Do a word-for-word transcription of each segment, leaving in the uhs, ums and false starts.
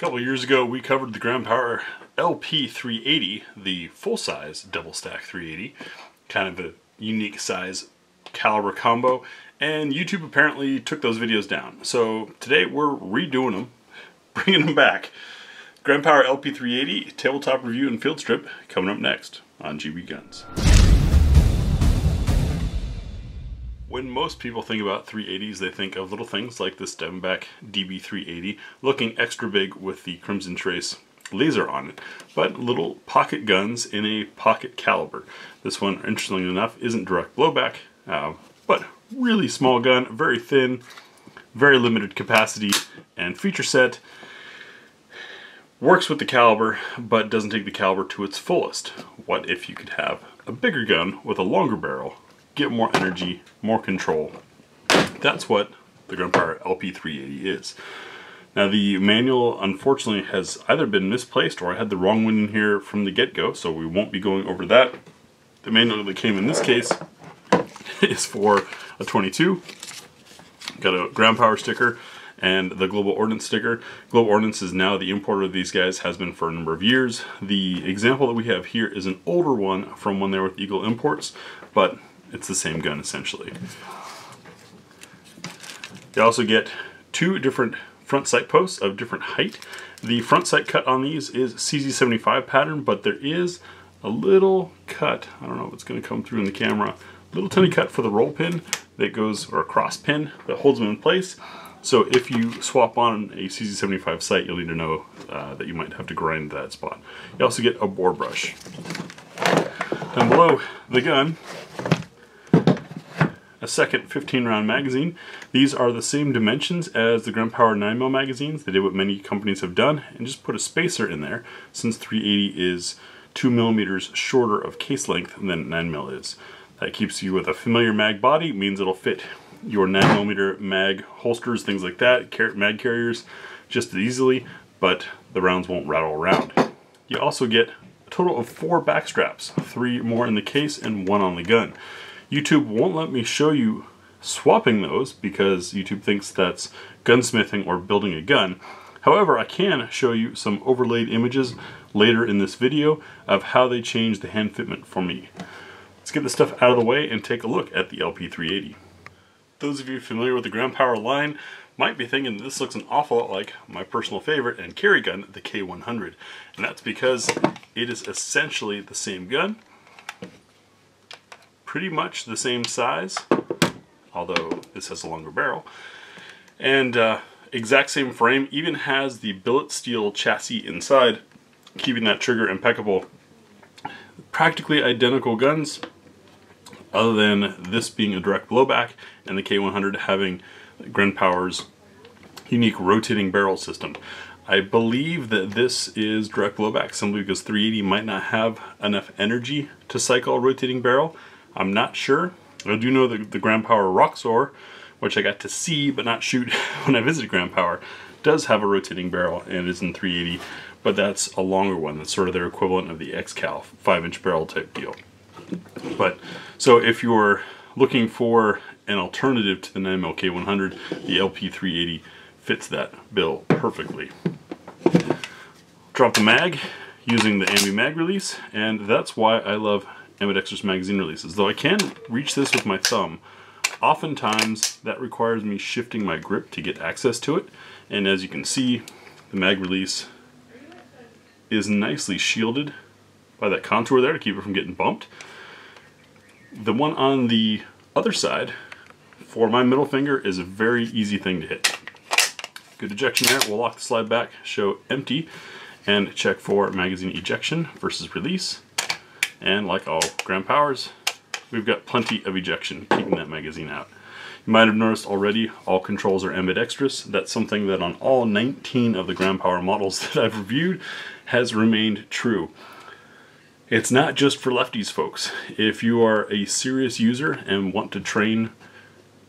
A couple years ago we covered the Grand Power L P three eighty, the full-size double stack three eighty, kind of a unique size caliber combo, and YouTube apparently took those videos down. So today we're redoing them, bringing them back. Grand Power L P three eighty tabletop review and field strip coming up next on G B Guns. When most people think about three eighties, they think of little things like this Devenback D B three eighty looking extra big with the Crimson Trace laser on it, but little pocket guns in a pocket caliber. This one, interestingly enough, isn't direct blowback, uh, but really small gun, very thin, very limited capacity and feature set. Works with the caliber, but doesn't take the caliber to its fullest. What if you could have a bigger gun with a longer barrel, get more energy, more control? That's what the Grand Power L P three eighty is. Now the manual, unfortunately, has either been misplaced or I had the wrong one in here from the get-go, so we won't be going over that. The manual that came in this case is for a twenty-two. Got a Grand Power sticker and the Global Ordnance sticker. Global Ordnance is now the importer of these guys, has been for a number of years. The example that we have here is an older one from when they were with Eagle Imports, but it's the same gun essentially. You also get two different front sight posts of different height. The front sight cut on these is C Z seventy-five pattern, but there is a little cut, I don't know if it's going to come through in the camera, a little tiny cut for the roll pin that goes, or a cross pin that holds them in place. So if you swap on a C Z seventy-five sight, you'll need to know uh, that you might have to grind that spot. You also get a bore brush. Down below the gun, a second fifteen round magazine. These are the same dimensions as the Grand Power nine mil magazines. They did what many companies have done and just put a spacer in there, since three eighty is two millimeters shorter of case length than nine mil is. That keeps you with a familiar mag body, means it'll fit your nine millimeter mag holsters, things like that, car mag carriers just as easily, but the rounds won't rattle around. You also get a total of four back straps, three more in the case and one on the gun. YouTube won't let me show you swapping those because YouTube thinks that's gunsmithing or building a gun. However, I can show you some overlaid images later in this video of how they changed the hand fitment for me. Let's get this stuff out of the way and take a look at the L P three eighty. Those of you familiar with the Grand Power line might be thinking this looks an awful lot like my personal favorite and carry gun, the K one hundred. And that's because it is essentially the same gun. Pretty much the same size, although this has a longer barrel, and uh, exact same frame, even has the billet steel chassis inside, keeping that trigger impeccable. Practically identical guns, other than this being a direct blowback and the K one hundred having Grand Power's unique rotating barrel system. I believe that this is direct blowback simply because three eighty might not have enough energy to cycle a rotating barrel. I'm not sure. I do know that the Grand Power Rockzor, which I got to see but not shoot when I visited Grand Power, does have a rotating barrel and is in three eighty, but that's a longer one. That's sort of their equivalent of the X-Cal, five inch barrel type deal. But so if you're looking for an alternative to the nine mil K one hundred, the L P three eighty fits that bill perfectly. Drop the mag using the Ambi mag release, and that's why I love ambidextrous magazine releases. Though I can reach this with my thumb, oftentimes that requires me shifting my grip to get access to it, and as you can see, the mag release is nicely shielded by that contour there to keep it from getting bumped. The one on the other side for my middle finger is a very easy thing to hit. Good ejection there. We'll lock the slide back, show empty, and check for magazine ejection versus release. And like all Grand Powers, we've got plenty of ejection keeping that magazine out. You might have noticed already all controls are ambidextrous. That's something that on all nineteen of the Grand Power models that I've reviewed has remained true. It's not just for lefties, folks. If you are a serious user and want to train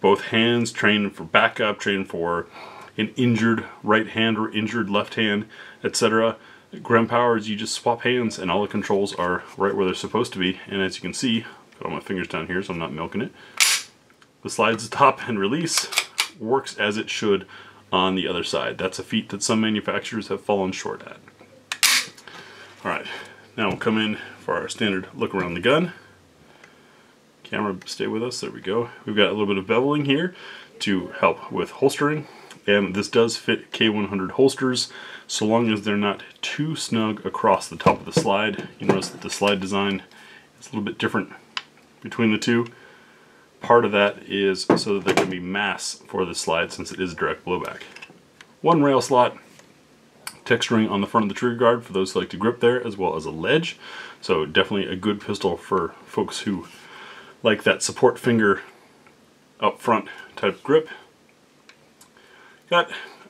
both hands, train for backup, train for an injured right hand or injured left hand, et cetera, Grand Power is you just swap hands and all the controls are right where they're supposed to be. And as you can see, put all my fingers down here so I'm not milking it, the slides, top and release works as it should on the other side. That's a feat that some manufacturers have fallen short at. Alright, now we'll come in for our standard look around the gun. Camera, stay with us, there we go. We've got a little bit of beveling here to help with holstering, and this does fit K one hundred holsters so long as they're not too snug across the top of the slide. You notice that the slide design is a little bit different between the two. Part of that is so that there can be mass for this slide since it is direct blowback. One rail slot, texturing on the front of the trigger guard for those who like to grip there, as well as a ledge. So definitely a good pistol for folks who like that support finger up front type grip. Got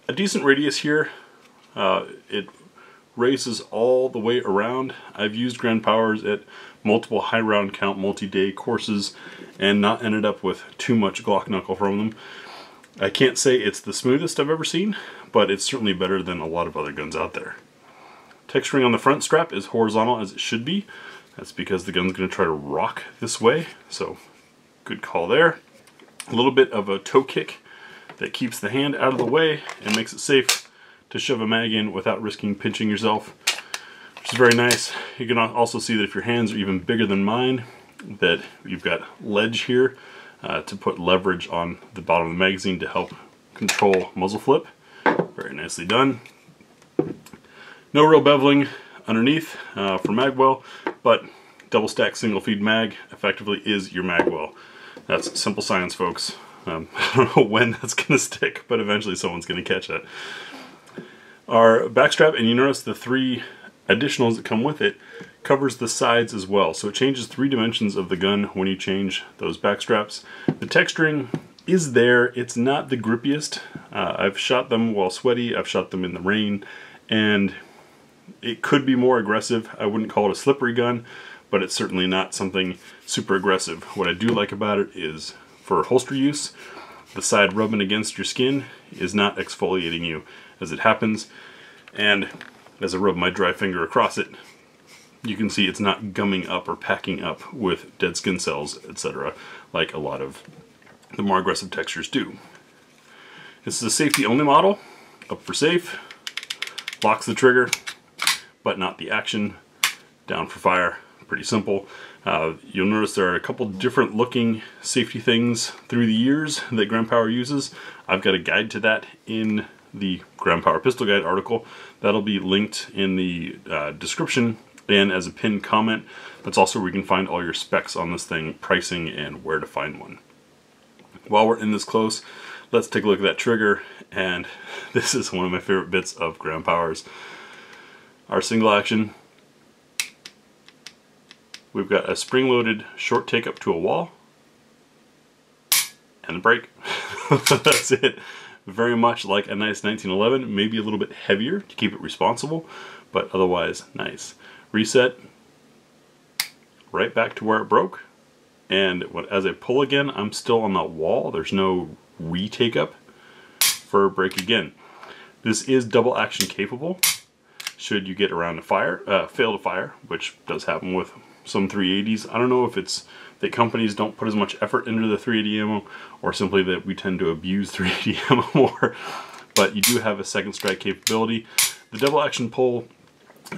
a decent radius here. Uh, it races all the way around. I've used Grand Powers at multiple high round count multi-day courses and not ended up with too much Glock knuckle from them. I can't say it's the smoothest I've ever seen, but it's certainly better than a lot of other guns out there. Texturing on the front strap is horizontal as it should be. That's because the gun's going to try to rock this way, so good call there. A little bit of a toe kick that keeps the hand out of the way and makes it safe to shove a mag in without risking pinching yourself, which is very nice. You can also see that if your hands are even bigger than mine, that you've got ledge here uh, to put leverage on the bottom of the magazine to help control muzzle flip. Very nicely done. No real beveling underneath uh, for magwell, but double stack single feed mag effectively is your magwell. That's simple science, folks. Um, I don't know when that's going to stick, but eventually someone's going to catch that. Our backstrap, and you notice the three additionals that come with it, covers the sides as well. So it changes three dimensions of the gun when you change those backstraps. The texturing is there. It's not the grippiest. Uh, I've shot them while sweaty. I've shot them in the rain, and it could be more aggressive. I wouldn't call it a slippery gun, but it's certainly not something super aggressive. What I do like about it is, for holster use, the side rubbing against your skin is not exfoliating you as it happens, and as I rub my dry finger across it, you can see it's not gumming up or packing up with dead skin cells, et cetera, like a lot of the more aggressive textures do. This is a safety-only model, up for safe, locks the trigger, but not the action, down for fire. Pretty simple. Uh, you'll notice there are a couple different looking safety things through the years that Grand Power uses. I've got a guide to that in the Grand Power Pistol Guide article. That'll be linked in the uh, description and as a pinned comment. That's also where you can find all your specs on this thing, pricing, and where to find one. While we're in this close, let's take a look at that trigger, and this is one of my favorite bits of Grand Powers. Our single action. We've got a spring-loaded short take up to a wall and a break. That's it. Very much like a nice nineteen eleven, maybe a little bit heavier to keep it responsible, but otherwise nice. Reset, right back to where it broke, and as I pull again, I'm still on that wall. There's no re-take up for a break again. This is double action capable should you get around to fire, uh, fail to fire, which does happen with some three eighties. I don't know if it's that companies don't put as much effort into the three eighty ammo, or simply that we tend to abuse three eighty ammo more, but you do have a second strike capability. The double action pull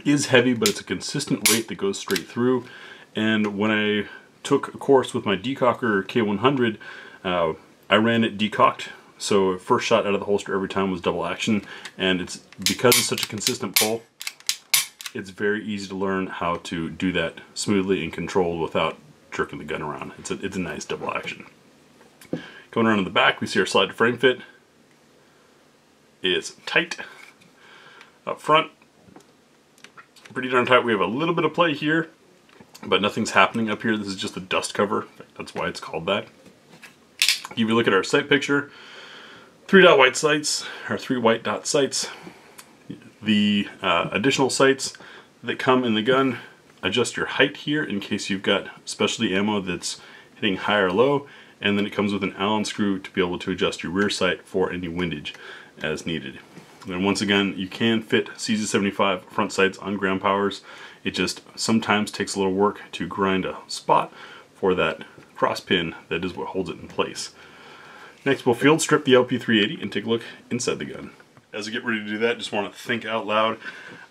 is heavy, but it's a consistent weight that goes straight through, and when I took a course with my decocker K one hundred, uh, I ran it decocked, so first shot out of the holster every time was double action, and it's because it's such a consistent pull, it's very easy to learn how to do that smoothly and controlled without jerking the gun around. It's a, it's a nice double action. Going around to the back, we see our slide to frame fit. It's tight. Up front, pretty darn tight. We have a little bit of play here, but nothing's happening up here. This is just a dust cover. That's why it's called that. If you look at our sight picture, three dot white sights, or three white dot sights. The uh, additional sights that come in the gun adjust your height here in case you've got specialty ammo that's hitting high or low, and then it comes with an Allen screw to be able to adjust your rear sight for any windage as needed. And once again, you can fit C Z seventy-five front sights on Grand Powers. It just sometimes takes a little work to grind a spot for that cross pin that is what holds it in place. Next, we'll field strip the L P three eighty and take a look inside the gun. As I get ready to do that, just want to think out loud.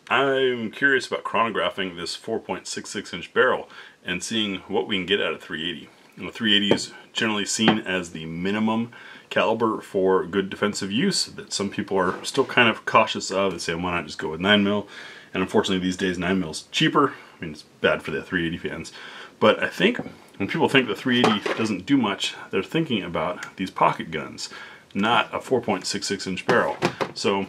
I'm curious about chronographing this four point six six inch barrel and seeing what we can get out of three eighty. You know, three eighty is generally seen as the minimum caliber for good defensive use that some people are still kind of cautious of. They say, why not just go with nine mil? And unfortunately, these days, nine mil is cheaper. I mean, it's bad for the three eighty fans. But I think when people think the three eighty doesn't do much, they're thinking about these pocket guns, not a four point six six inch barrel. So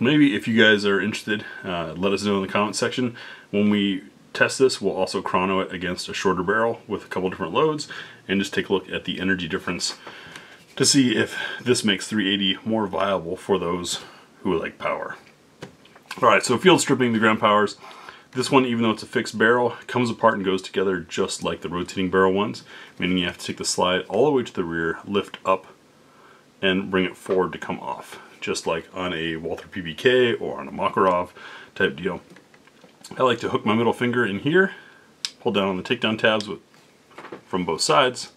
maybe if you guys are interested, uh, let us know in the comment section. When we test this, we'll also chrono it against a shorter barrel with a couple different loads and just take a look at the energy difference to see if this makes three eighty more viable for those who like power. All right, so field stripping the Grand Powers. This one, even though it's a fixed barrel, comes apart and goes together just like the rotating barrel ones, meaning you have to take the slide all the way to the rear, lift up, and bring it forward to come off, just like on a Walther P P K or on a Makarov type deal. I like to hook my middle finger in here, pull down on the takedown tabs with, from both sides,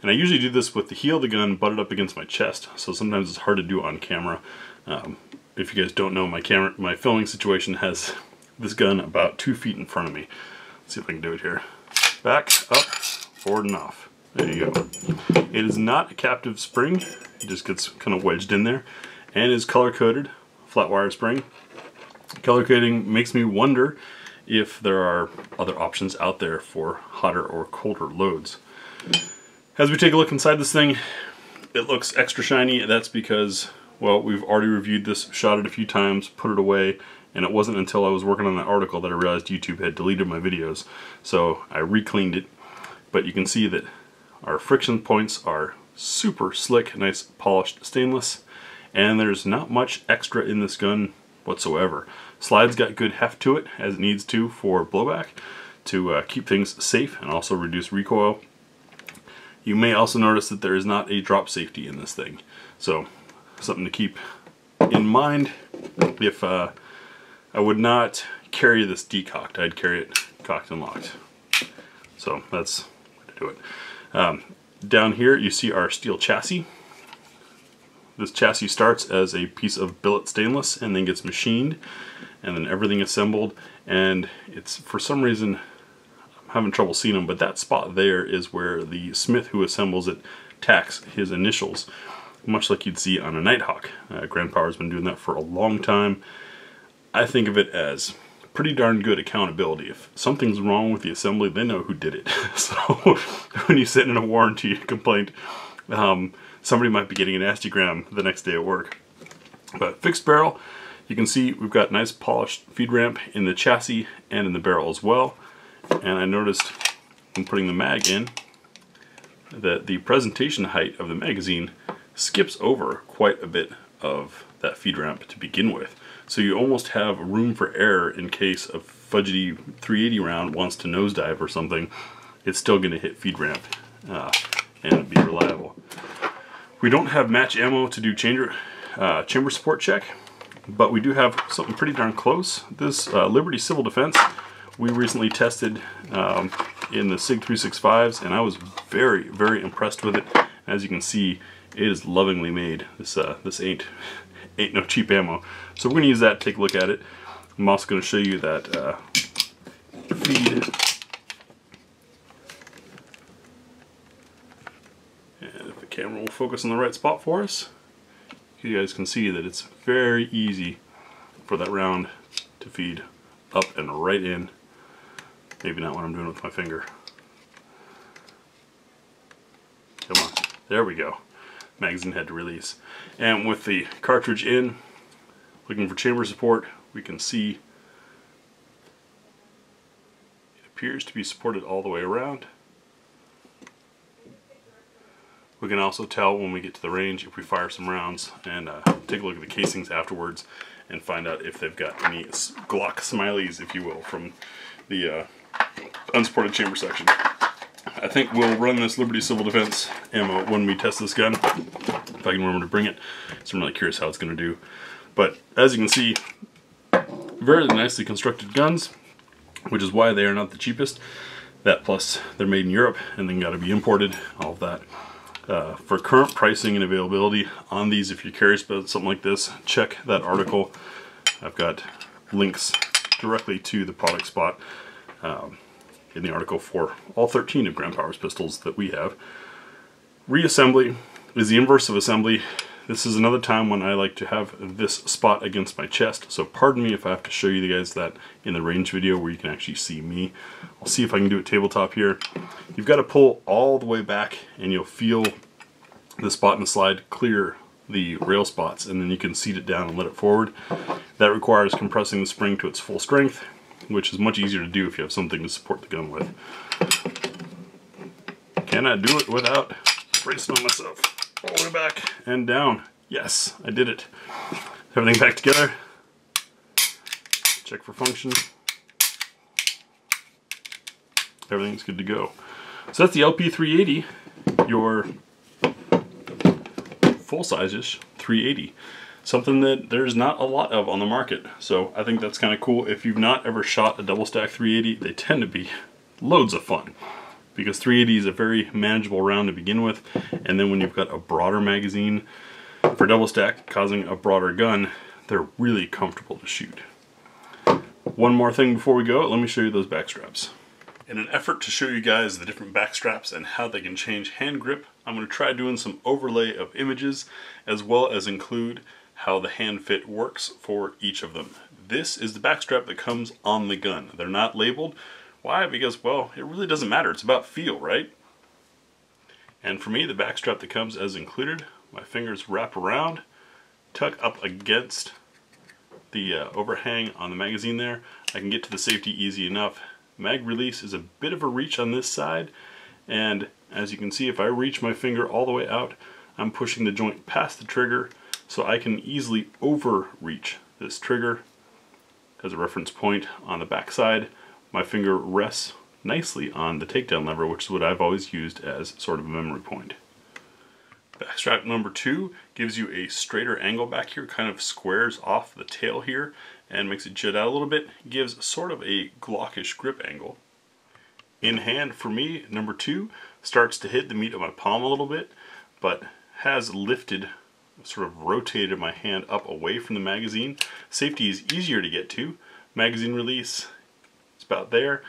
and I usually do this with the heel of the gun butted up against my chest, so sometimes it's hard to do on camera. Um, if you guys don't know, my camera, my filming situation has this gun about two feet in front of me. Let's see if I can do it here. Back, up, forward and off. There you go. It is not a captive spring, it just gets kind of wedged in there, and is color-coded, flat wire spring. Color coding makes me wonder if there are other options out there for hotter or colder loads. As we take a look inside this thing, it looks extra shiny. That's because, well, we've already reviewed this, shot it a few times, put it away, and it wasn't until I was working on that article that I realized YouTube had deleted my videos. So I re-cleaned it, but you can see that our friction points are super slick, nice polished stainless, and there's not much extra in this gun whatsoever. Slide's got good heft to it, as it needs to for blowback, to uh, keep things safe and also reduce recoil. You may also notice that there is not a drop safety in this thing, so something to keep in mind. If uh, I would not carry this decocked, I'd carry it cocked and locked. So that's how to do it. Um, down here you see our steel chassis. This chassis starts as a piece of billet stainless and then gets machined and then everything assembled, and it's, for some reason, I'm having trouble seeing them, but that spot there is where the smith who assembles it tacks his initials, much like you'd see on a Nighthawk. Uh, Grand Power's been doing that for a long time. I think of it as pretty darn good accountability. If something's wrong with the assembly, they know who did it. So when you send in a warranty complaint, um, somebody might be getting an astigram the next day at work. But fixed barrel, you can see we've got nice polished feed ramp in the chassis and in the barrel as well. And I noticed when putting the mag in that the presentation height of the magazine skips over quite a bit of that feed ramp to begin with. So you almost have room for error in case a fudgety three eighty round wants to nosedive or something. It's still going to hit feed ramp uh, and be reliable. We don't have match ammo to do chamber, uh, chamber support check, but we do have something pretty darn close. This uh, Liberty Civil Defense we recently tested um, in the Sig three sixty-fives, and I was very, very impressed with it. As you can see, it is lovingly made. This uh, this ain't ain't no cheap ammo. So we're going to use that to take a look at it. I'm also going to show you that uh, feed. Camera will focus on the right spot for us. You guys can see that it's very easy for that round to feed up and right in. Maybe not what I'm doing with my finger. Come on. There we go. Magazine head to release. And with the cartridge in, looking for chamber support, we can see it appears to be supported all the way around. We can also tell when we get to the range if we fire some rounds and uh, take a look at the casings afterwards and find out if they've got any Glock smileys, if you will, from the uh, unsupported chamber section. I think we'll run this Liberty Civil Defense ammo when we test this gun, if I can remember to bring it. So I'm really curious how it's going to do. But as you can see, very nicely constructed guns, which is why they are not the cheapest. That plus they're made in Europe and then got to be imported, all of that. Uh, for current pricing and availability on these, if you're curious about something like this, check that article. I've got links directly to the product spot um, in the article for all thirteen of Grand Power's pistols that we have. Reassembly is the inverse of assembly. This is another time when I like to have this spot against my chest, so pardon me if I have to show you guys that in the range video where you can actually see me. I'll see if I can do it tabletop here. You've got to pull all the way back and you'll feel the spot in the slide clear the rail spots, and then you can seat it down and let it forward. That requires compressing the spring to its full strength, which is much easier to do if you have something to support the gun with. Can I do it without bracing on myself? All the way back and down. Yes, I did it. Everything back together. Check for function. Everything's good to go. So that's the L P three eighty, your full-size-ish three eighty. Something that there's not a lot of on the market. So I think that's kind of cool. If you've not ever shot a double-stack three eighty, they tend to be loads of fun, because three eighty is a very manageable round to begin with, and then when you've got a broader magazine for double stack causing a broader gun, they're really comfortable to shoot. One more thing before we go, let me show you those back straps. In an effort to show you guys the different back straps and how they can change hand grip, I'm going to try doing some overlay of images as well as include how the hand fit works for each of them. This is the back strap that comes on the gun. They're not labeled. Why? Because, well, it really doesn't matter. It's about feel, right? And for me, the back strap that comes as included, my fingers wrap around, tuck up against the uh, overhang on the magazine there. I can get to the safety easy enough. Mag release is a bit of a reach on this side, and as you can see, if I reach my finger all the way out, I'm pushing the joint past the trigger, so I can easily overreach this trigger as a reference point on the back side. My finger rests nicely on the takedown lever, which is what I've always used as sort of a memory point. Backstrap number two gives you a straighter angle back here, kind of squares off the tail here and makes it jut out a little bit, gives sort of a Glockish grip angle. In hand for me, number two starts to hit the meat of my palm a little bit, but has lifted, sort of rotated my hand up away from the magazine. Safety is easier to get to. Magazine release, about there.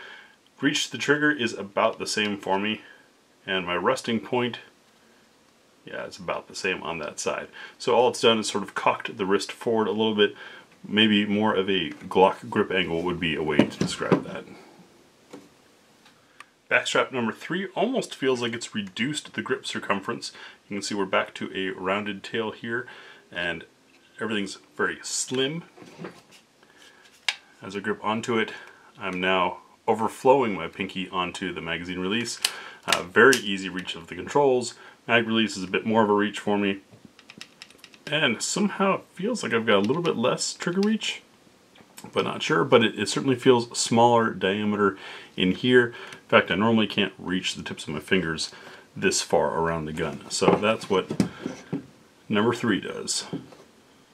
Reach to the trigger is about the same for me, and my resting point, yeah, it's about the same on that side. So all it's done is sort of cocked the wrist forward a little bit. Maybe more of a Glock grip angle would be a way to describe that. Backstrap number three almost feels like it's reduced the grip circumference. You can see we're back to a rounded tail here, and everything's very slim. As I grip onto it, I'm now overflowing my pinky onto the magazine release. Uh, very easy reach of the controls. Mag release is a bit more of a reach for me. And somehow it feels like I've got a little bit less trigger reach, but not sure. But it, it certainly feels smaller diameter in here. In fact, I normally can't reach the tips of my fingers this far around the gun. So that's what number three does.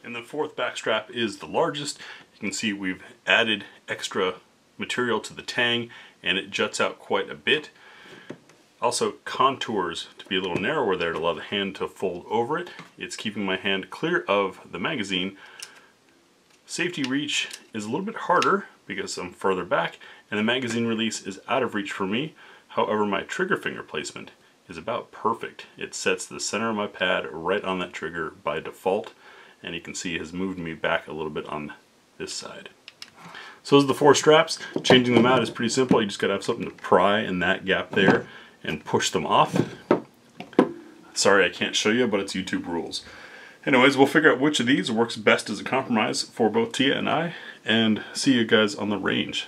And the fourth backstrap is the largest. You can see we've added extra material to the tang, and it juts out quite a bit. Also contours to be a little narrower there to allow the hand to fold over it. It's keeping my hand clear of the magazine. Safety reach is a little bit harder because I'm further back, and the magazine release is out of reach for me. However, my trigger finger placement is about perfect. It sets the center of my pad right on that trigger by default, and you can see it has moved me back a little bit on this side. So those are the four straps. Changing them out is pretty simple. You just gotta have something to pry in that gap there and push them off. Sorry I can't show you, but it's YouTube rules. Anyways, we'll figure out which of these works best as a compromise for both Tia and I, and see you guys on the range.